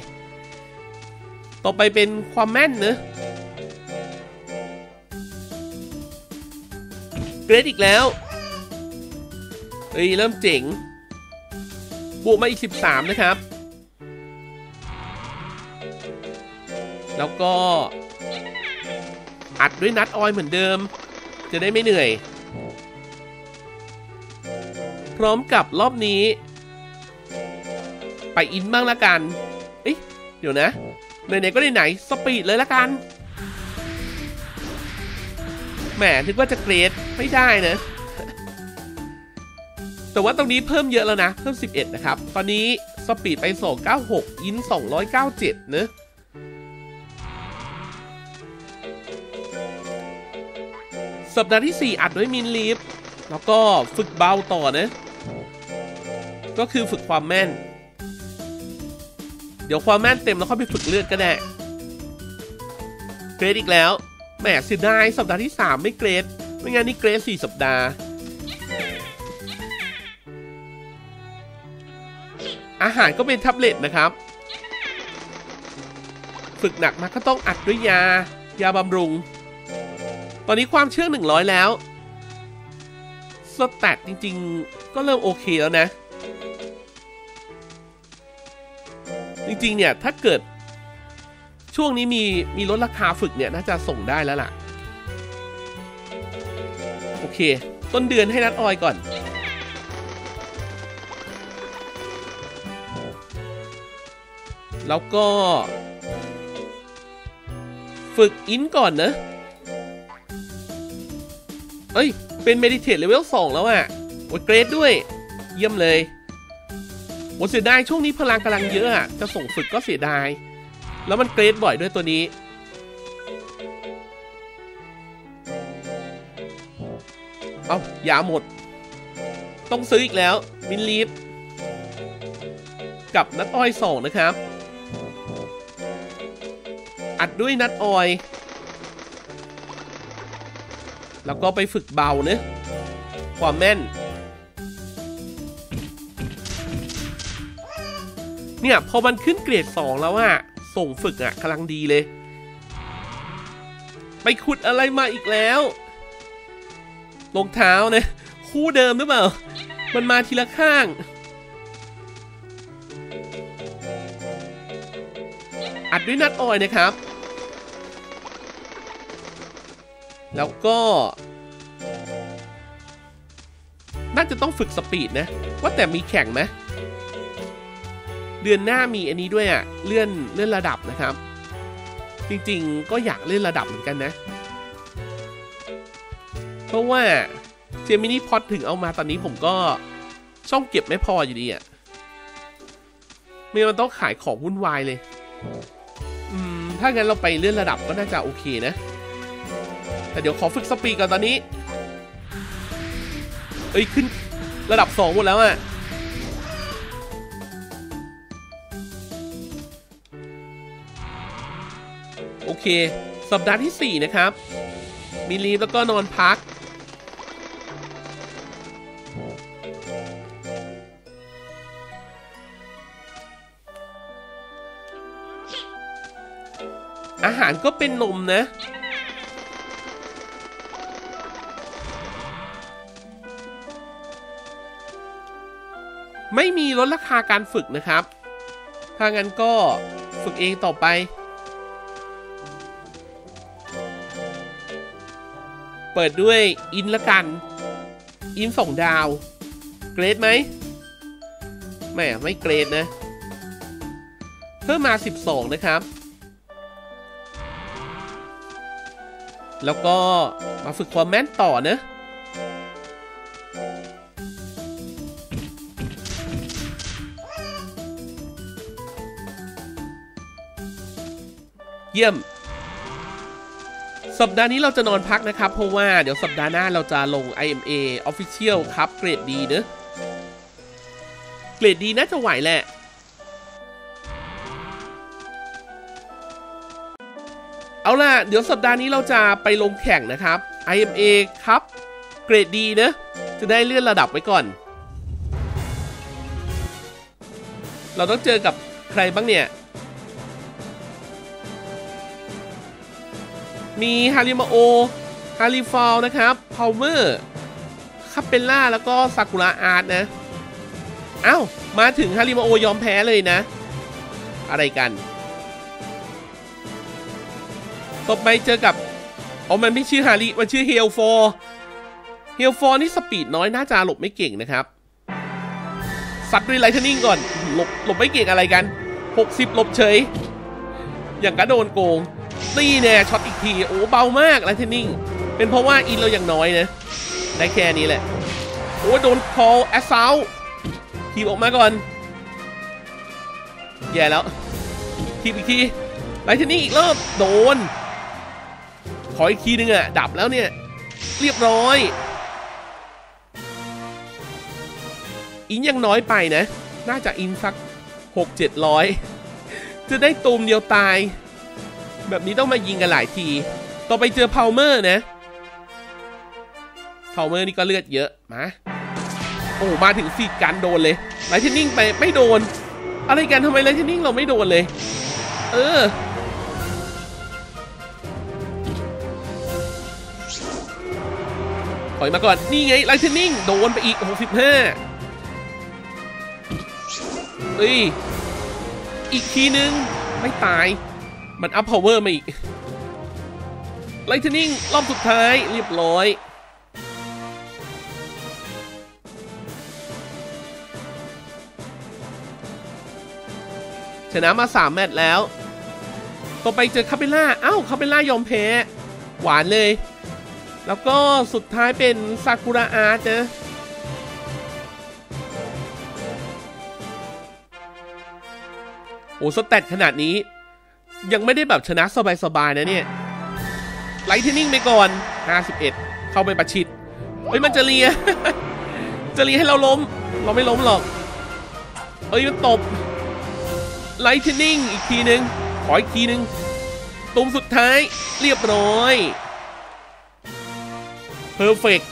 ต่อไปเป็นความแม่นเนอะเกรดอีกแล้วเริ่มเจ๋งบวกมาอีก13นะครับแล้วก็อัดด้วยนัดออยเหมือนเดิมจะได้ไม่เหนื่อยพร้อมกับรอบนี้ไปอินบ้างละกันเดี๋ยวนะไหนๆก็ไหนๆสปีดเลยละกันแหมนึกว่าจะเกรดไม่ได้นะแต่ว่าตรงนี้เพิ่มเยอะแล้วนะเพิ่ม11นะครับตอนนี้สปีดไป296อิน297นะสัปดาห์ที่4อัดด้วยมินลีฟแล้วก็ฝึกเบาต่อนะก็คือฝึกความแม่นเดี๋ยวความแม่นเต็มแล้วค่อยไปฝึกเลือดก็ได้เกรดอีกแล้วแหมเสียดายสัปดาห์ที่3ไม่เกรดไม่งั้นนี่เกรด4สัปดาห์อาหารก็เป็นแท็บเล็ตนะครับฝึกหนักมากก็ต้องอัดด้วยยาบำรุงตอนนี้ความเชื่อ100แล้วสแตทจริงๆก็เริ่มโอเคแล้วนะจริงๆเนี่ยถ้าเกิดช่วงนี้มีลดราคาฝึกเนี่ยน่าจะส่งได้แล้วล่ะโอเคต้นเดือนให้นัดออยก่อนแล้วก็ฝึกอินก่อนนะเป็นเมดิเทตเลเวล2แล้วอ่ะโอ้ยเกรดด้วยเยี่ยมเลยโอ้เสียดายช่วงนี้พลังกำลังเยอะอ่ะจะส่งฝึกก็เสียดายแล้วมันเกรดบ่อยด้วยตัวนี้เอายาหมดต้องซื้ออีกแล้วมินลีฟกับนัดอ้อย2นะครับอัดด้วยนัดออยแล้วก็ไปฝึกเบาเนอะความแม่นเนี่ยพอมันขึ้นเกรด2แล้วอะส่งฝึกอะกำลังดีเลยไปขุดอะไรมาอีกแล้วรองเท้านะคู่เดิมหรือเปล่ามันมาทีละข้าง ด้วยนัทออยนะครับแล้วก็น่าจะต้องฝึกสปีดนะว่าแต่มีแข่งไหมเดือนหน้ามีอันนี้ด้วยอ่ะเลื่อนระดับนะครับจริงๆก็อยากเลื่อนระดับเหมือนกันนะเพราะว่าเจมินี่พอดถึงเอามาตอนนี้ผมก็ช่องเก็บไม่พออยู่ดีอ่ะมันต้องขายของวุ่นวายเลยถ้างั้นเราไปเลื่อนระดับก็น่าจะโอเคนะแต่เดี๋ยวขอฝึกสปีดก่อนตอนนี้เอ้ยขึ้นระดับ2หมดแล้วอ่ะโอเคสัปดาห์ที่4นะครับมีลีฟแล้วก็นอนพักอาหารก็เป็นนมนะไม่มีลดราคาการฝึกนะครับถ้างั้นก็ฝึกเองต่อไปเปิดด้วยอินละกันอิน2ดาวเกรดไหมไม่เกรดนะเพิ่มมา12นะครับแล้วก็มาฝึกความแม่นต่อนะเยี่ยมสัปดาห์นี้เราจะนอนพักนะครับเพราะว่าเดี๋ยวสัปดาห์หน้าเราจะลง IMA Official ครับเกรดดีเนอะเกรดดีน่าจะไหวแหละเอาล่ะเดี๋ยวสัปดาห์นี้เราจะไปลงแข่งนะครับ IMA ครับเกรดดีเนอะจะได้เลื่อนระดับไว้ก่อนเราต้องเจอกับใครบ้างเนี่ยมีฮาริมาโอฮาริฟอลนะครับพาวเมอร์คาเปลล่าแล้วก็ซากุระอาร์ตนะอ้าวมาถึงฮาริมาโอยอมแพ้เลยนะอะไรกันต่อไปเจอกับมันไม่ชื่อฮาริมันชื่อเฮลฟอร์นี่สปีดน้อยน่าจะหลบไม่เก่งนะครับซัดด้วยไลท์เทนนิ่งก่อนหลบไม่เก่งอะไรกัน60หลบเฉยอย่างกระโดนโกงนี่แน่ช็อตอีกทีโอ้เบามากไลท์เทนนิ่งเป็นเพราะว่าอินเราอย่างน้อยนะได้แค่นี้แหละโอ้โดนคอลแอสเซลทีบออกมาก่อนแย่แล้วทีบอีกทีไลท์เทนนิ่งอีกรอบโดนขออีกทีนึงอ่ะดับแล้วเนี่ยเรียบร้อยอินยังน้อยไปนะน่าจะอินสัก 6-700 จะได้ตูมเดียวตายแบบนี้ต้องมายิงกันหลายทีต่อไปเจอพาวเมอร์นะพาวเมอร์นี่ก็เลือดเยอะมาโอ้มาถึง4การโดนเลยไลท์เทนนิ่งไปไม่โดนอะไรกันทำไมไลท์เทนนิ่งเราไม่โดนเลยถอยมาก่อนนี่ไงไลท์เทนนิ่งโดนไปอีก65เอ้ยอีกทีนึงไม่ตายมันอัพพาวเวอร์มาอีกไลท์เทนนิ่งรอบสุดท้ายเรียบร้อยชนะมา3แมตช์แล้วต่อไปเจอคาเปลล่าอ้าวคาเปลล่ายอมแพ้หวานเลยแล้วก็สุดท้ายเป็นซากุระอาร์ตนะโอ้สแตทขนาดนี้ยังไม่ได้แบบชนะสบายๆนะเนี่ยไลท์เทนนิ่งไปก่อน51เข้าไปประชิดเฮ้ยมันจะเลียให้เราล้มเราไม่ล้มหรอกเฮ้ยมันตบไลท์เทนนิ่งอีกทีนึงขออีกทีนึงตุ้มสุดท้ายเรียบร้อยเพอร์เฟกต์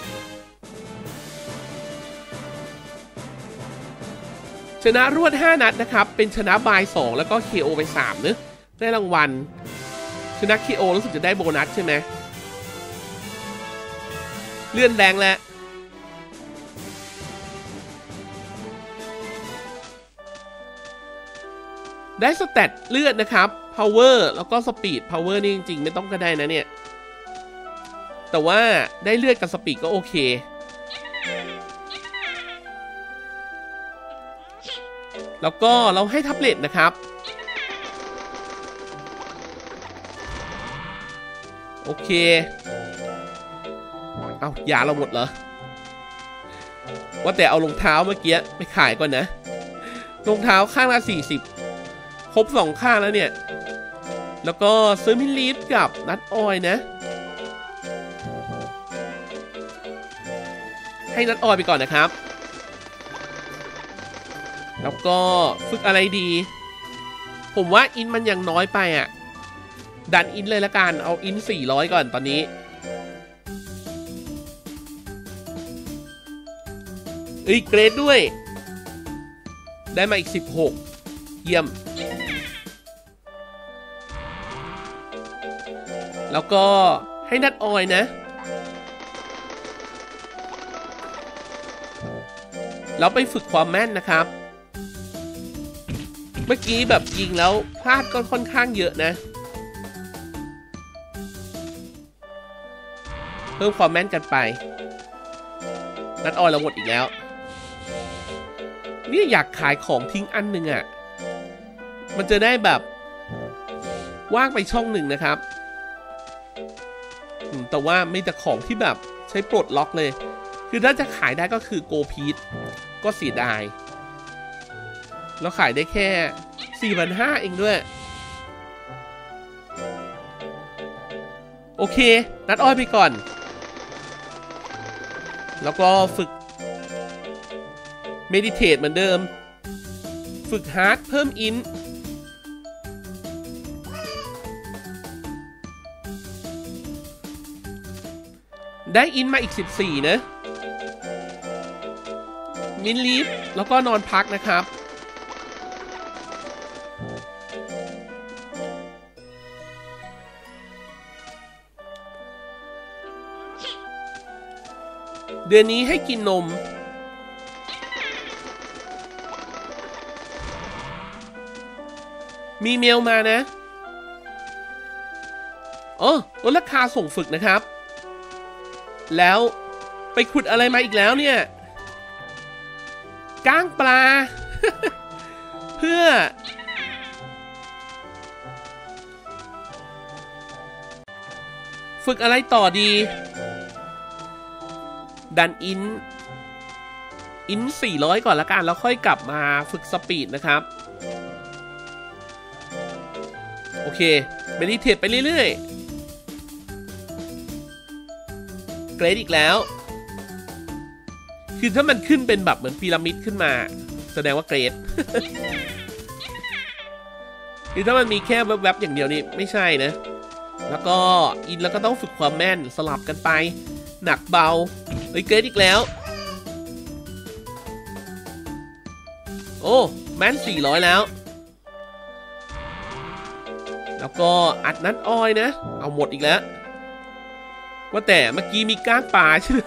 ชนะรวด5นัดนะครับเป็นชนะบาย2แล้วก็ KO ไป3เนอะได้รางวัลชนะ KO รู้สึกจะได้โบนัสใช่ไหมเลื่อนแรงแล้วได้สเตตเลือดนะครับ power แล้วก็ speed power นี่จริงๆไม่ต้องก็ได้นะเนี่ยแต่ว่าได้เลือดกับ speed ก็โอเคแล้วก็เราให้แท็บเล็ตนะครับโอเคเอายาเราหมดเหรอว่าแต่เอารองเท้าเมื่อกี้ไปขายก่อนนะรองเท้าข้างละ40ครบ2ข้างแล้วเนี่ยแล้วก็ซื้อมิลีฟกับนัทออยนะให้นัทออยไปก่อนนะครับแล้วก็ฝึกอะไรดีผมว่าอินมันยังน้อยไปอ่ะดันอินเลยละกันเอาอิน400ก่อนตอนนี้อีกเกรดด้วยได้มาอีก16เยี่ยมแล้วก็ให้นัดออยนะแล้วไปฝึกความแม่นนะครับเมื่อกี้แบบยิงแล้วพลาดก็ค่อนข้างเยอะนะเพิ่มความแม่นกันไปนัดออยเราหมดอีกแล้วนี่อยากขายของทิ้งอันหนึ่งอ่ะมันจะได้แบบว่างไปช่องหนึ่งนะครับแต่ว่าไม่แต่ของที่แบบใช้ปลดล็อกเลยคือถ้าจะขายได้ก็คือโกพีทก็เสียดายแล้วขายได้แค่ 4,500 เองด้วยโอเคนัดอ้อยไปก่อนแล้วก็ฝึกเมดิเทตเหมือนเดิมฝึกฮาร์ดเพิ่มอินได้อินมาอีก14นะมินลีฟแล้วก็นอนพักนะครับเดือนนี้ให้กินนมมีเมลมานะอ๋อลดราคาส่งฝึกนะครับแล้วไปขุดอะไรมาอีกแล้วเนี่ยก้างปลา เพื่อฝึกอะไรต่อดีดันอิน400ก่อนละกันแล้วค่อยกลับมาฝึกสปีดนะครับโอเคเมดิเทตไปเรื่อยๆเกรดอีกแล้วคือถ้ามันขึ้นเป็นแบบเหมือนพีระมิดขึ้นมาแสดงว่าเกรด คือถ้ามันมีแค่แวบๆอย่างเดียวนี่ไม่ใช่นะแล้วก็อินแล้วก็ต้องฝึกความแม่นสลับกันไปหนักเบาเฮ้ยเกรดอีกแล้วโอ้แม่น400แล้วแล้วก็อัดนัดอ้อยนะเอาหมดอีกแล้วว่าแต่เมื่อกี้มีก้างปลาใช่ไหม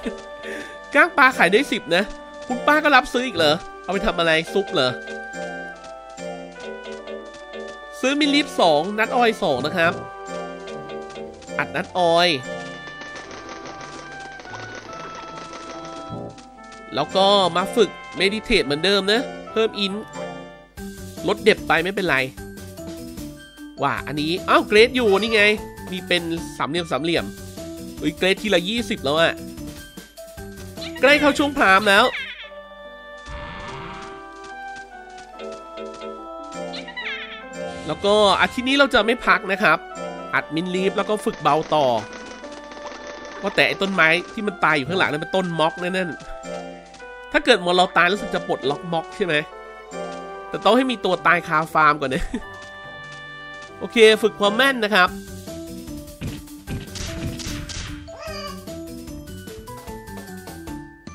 ก้างปลาขายได้10นะคุณป้าก็รับซื้ออีกเหรอเอาไปทำอะไรซุปเหรอซื้อมิลลิฟ2นัดอ้อย2นะครับอัดนัดอ้อยแล้วก็มาฝึกเมดิเทตเหมือนเดิมนะเพิ่มอินลดเด็บไปไม่เป็นไรว่าอันนี้อ้าวเกรดอยู่นี่ไงมีเป็นสามเหลี่ยมเฮ้ยเกรดทีละ20แล้วอะใกล้เข้าช่วงพรามแล้วแล้วก็อาทิตย์นี้เราจะไม่พักนะครับอัดมินลีฟแล้วก็ฝึกเบาต่อว่าแต่ไอ้ต้นไม้ที่มันตายอยู่ข้างหลังนั้นเป็นต้นม็อกนั่นถ้าเกิดมอเราตายแล้วจะปลดล็อกม็อกใช่ไหมแต่ต้องให้มีตัวตายคาฟาร์มก่อนนะโอเคฝึกความแม่นนะครับ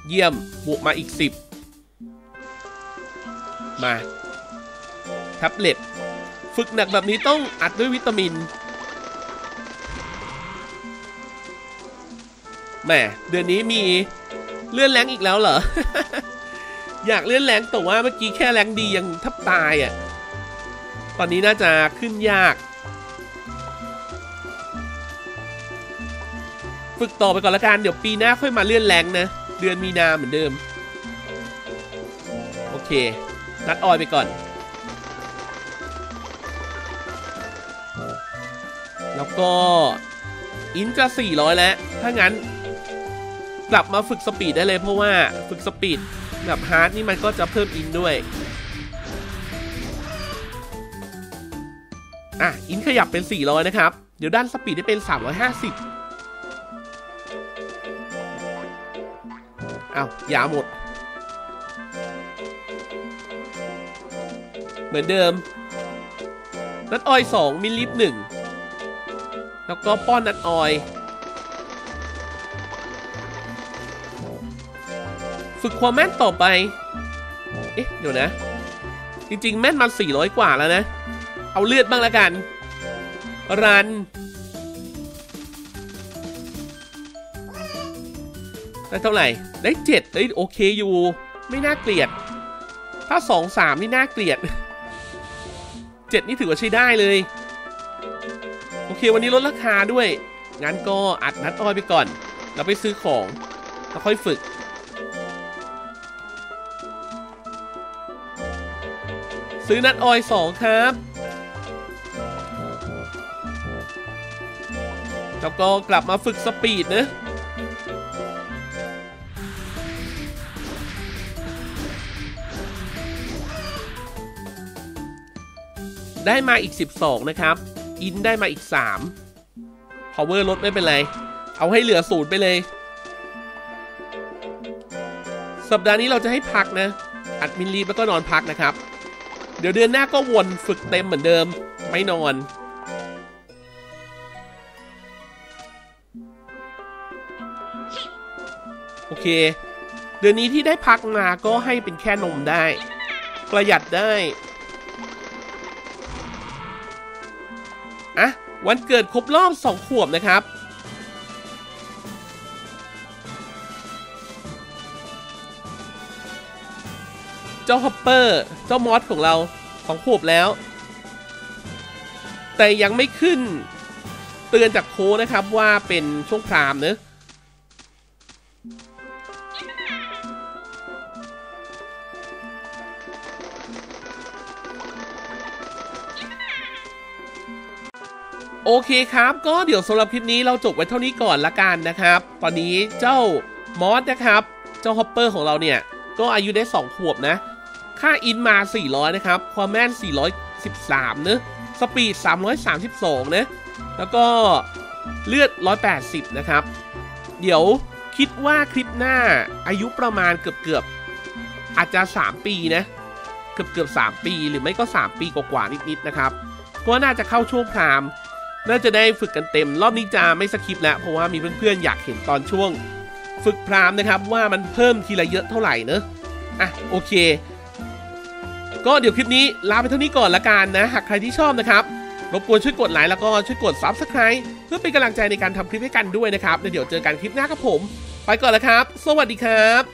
เยี่ยมบวกมาอีก10มาแท็บเล็ตฝึกหนักแบบนี้ต้องอัดด้วยวิตามินแหมเดือนนี้มีเลื่อนแรงอีกแล้วเหรอ อยากเลื่อนแรงแต่ว่าเมื่อกี้แค่แรงดียังทับตายอ่ะตอนนี้น่าจะขึ้นยาก ฝึกต่อไปก่อนละกันเดี๋ยวปีหน้าค่อยมาเลื่อนแรงนะเดือนมีนาเหมือนเดิมโอเคนัดออยไปก่อนแล้วก็อินจะ400แล้วถ้างั้นกลับมาฝึกสปีดได้เลยเพราะว่าฝึกสปีดแบบฮาร์ดนี่มันก็จะเพิ่มอินด้วยอ่ะอินขยับเป็น400นะครับเดี๋ยวด้านสปีดได้เป็น350อ้าวยาหมดเหมือนเดิมนัดออย2มิลลิฟ1แล้วก็ป้อนนัดออยฝึกความแม่นต่อไปเอ๊ะเดี๋ยวนะจริงๆแม่นมา400กว่าแล้วนะเอาเลือดบ้างละกันรันได้เท่าไหร่ได้7เอ้ยโอเคอยู่ไม่น่าเกลียดถ้า2-3นี่น่าเกลียด7นี่ถือว่าใช้ได้เลยโอเควันนี้ลดราคาด้วยงั้นก็อัดนัดอ้อยไปก่อนแล้วไปซื้อของแล้วค่อยฝึกซื้อนัดออย2ครับแล้วก็กลับมาฝึกสปีดนะได้มาอีก12นะครับอินได้มาอีก3 power ลดไม่เป็นไรเอาให้เหลือ0ไปเลยสัปดาห์นี้เราจะให้พักนะอัดมินลีแล้วก็นอนพักนะครับเดี๋ยวเดือนหน้าก็วนฝึกเต็มเหมือนเดิมไม่นอนโอเคเดือนนี้ที่ได้พักมาก็ให้เป็นแค่นมได้ประหยัดได้อ่ะวันเกิดครบรอบ2 ขวบนะครับเจ้าฮอปเปอร์เจ้ามอสของเรา2 ขวบแล้วแต่ยังไม่ขึ้นเตือนจากโค้ชนะครับว่าเป็นช่วงพรามเนอะโอเคครับก็เดี๋ยวสำหรับคลิปนี้เราจบไว้เท่านี้ก่อนละกันนะครับตอนนี้เจ้ามอสนะครับเจ้าฮอปเปอร์ของเราเนี่ยก็อายุได้2 ขวบนะค่าอินมา400นะครับความแม่น413นะสปีด332นะแล้วก็เลือด180นะครับเดี๋ยวคิดว่าคลิปหน้าอายุประมาณเกือบอาจจะ3 ปีนะเกือบ3 ปีหรือไม่ก็3 ปีกว่านิดๆนะครับก็น่าจะเข้าช่วงพรามน่าจะได้ฝึกกันเต็มรอบนี้จะไม่สคิปแล้วเพราะว่ามีเพื่อนๆอยากเห็นตอนช่วงฝึกพรามนะครับว่ามันเพิ่มทีละเยอะเท่าไหร่เนอะอ่ะโอเคก็เดี๋ยวคลิปนี้ลาไปเท่านี้ก่อนละกันนะหากใครที่ชอบนะครับรบกวนช่วยกดไลค์แล้วก็ช่วยกด Subscribe เพื่อเป็นกำลังใจในการทำคลิปให้กันด้วยนะครับแล้วเดี๋ยวเจอกันคลิปหน้าครับผมไปก่อนละครับสวัสดีครับ